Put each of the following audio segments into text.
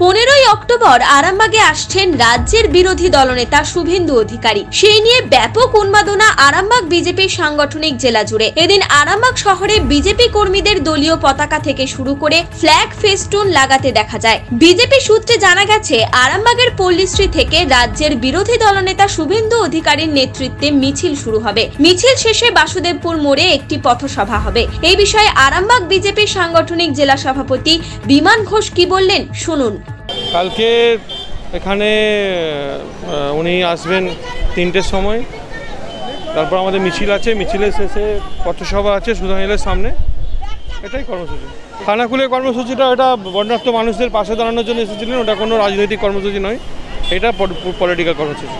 15ই October আরামবাগে আসছেন রাজ্যের বিরোধী দলনেতা শুভেন্দু অধিকারী। সেই নিয়ে ব্যাপক উন্মাদনা আরামবাগ বিজেপির সাংগঠনিক জেলা জুড়ে। এদিন আরামবাগ শহরে বিজেপি কর্মীদের দলীয় পতাকা থেকে শুরু করে ফ্ল্যাগ ফেস্টুন লাগাতে দেখা যায়। বিজেপি সূত্রে জানা গেছে, আরামবাগের পল্লীশ্রী থেকে রাজ্যের বিরোধী দলনেতা শুভেন্দু অধিকারীর নেতৃত্বে মিছিল শুরু হবে। মিছিল শেষে বাসুদেবপুর মোড়ে একটি পথসভা হবে। এই বিষয়ে আরামবাগ বিজেপির সাংগঠনিক জেলা সভাপতি বিমান ঘোষ কি বললেন শুনুন। কালকে এখানে উনি আসবেন 3টের সময়, তারপর আমাদের মিছিল আছে, মিছিলের শেষে পথসভা আছে সুধানিলের সামনে। এটাই কর্মসূচি। খানাকুলের কর্মসূচিটা এটা বন্যার্থ মানুষদের পাশে দাঁড়ানোর জন্য এসেছিলেন, ওটা কোনো রাজনৈতিক কর্মসূচি নয়, এটা পলিটিক্যাল কর্মসূচি।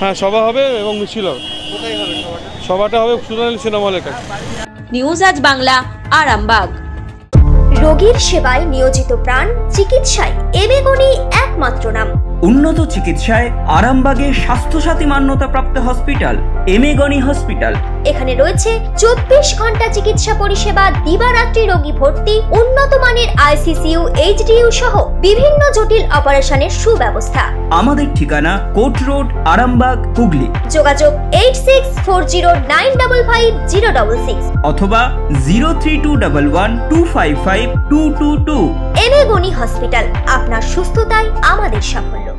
হ্যাঁ, সভা হবে এবং মিছিল হবে। সভাটা হবে সুধানিল সিনেমা হলের কাছে। নিউজ আজ বাংলা, আরামবাগ। রোগীর সেবায় নিয়োজিত প্রাণ, চিকিৎসায় এমেগনি একমাত্র নাম। উন্নত চিকিৎসায় আরামবাগে স্বাস্থ্যসাথী মান্যতাপ্রাপ্ত হসপিটাল এমেগনি হসপিটাল। এখানে রয়েছে 24 ঘন্টা চিকিৎসা পরিষেবা, দিবারাত্রি রোগী ভর্তি, উন্নত মানের ICCU HDU সহ বিভিন্ন জটিল অপারেশনের সুব্যবস্থা। আমাদের ঠিকানা কোট রোড, আরামবাগ, হুগলি। যোগাযোগ 8640955066 অথবা 0321125522 2। এমেগনি হসপিটাল, আপনার সুস্থতায় আমাদের সাফল্য।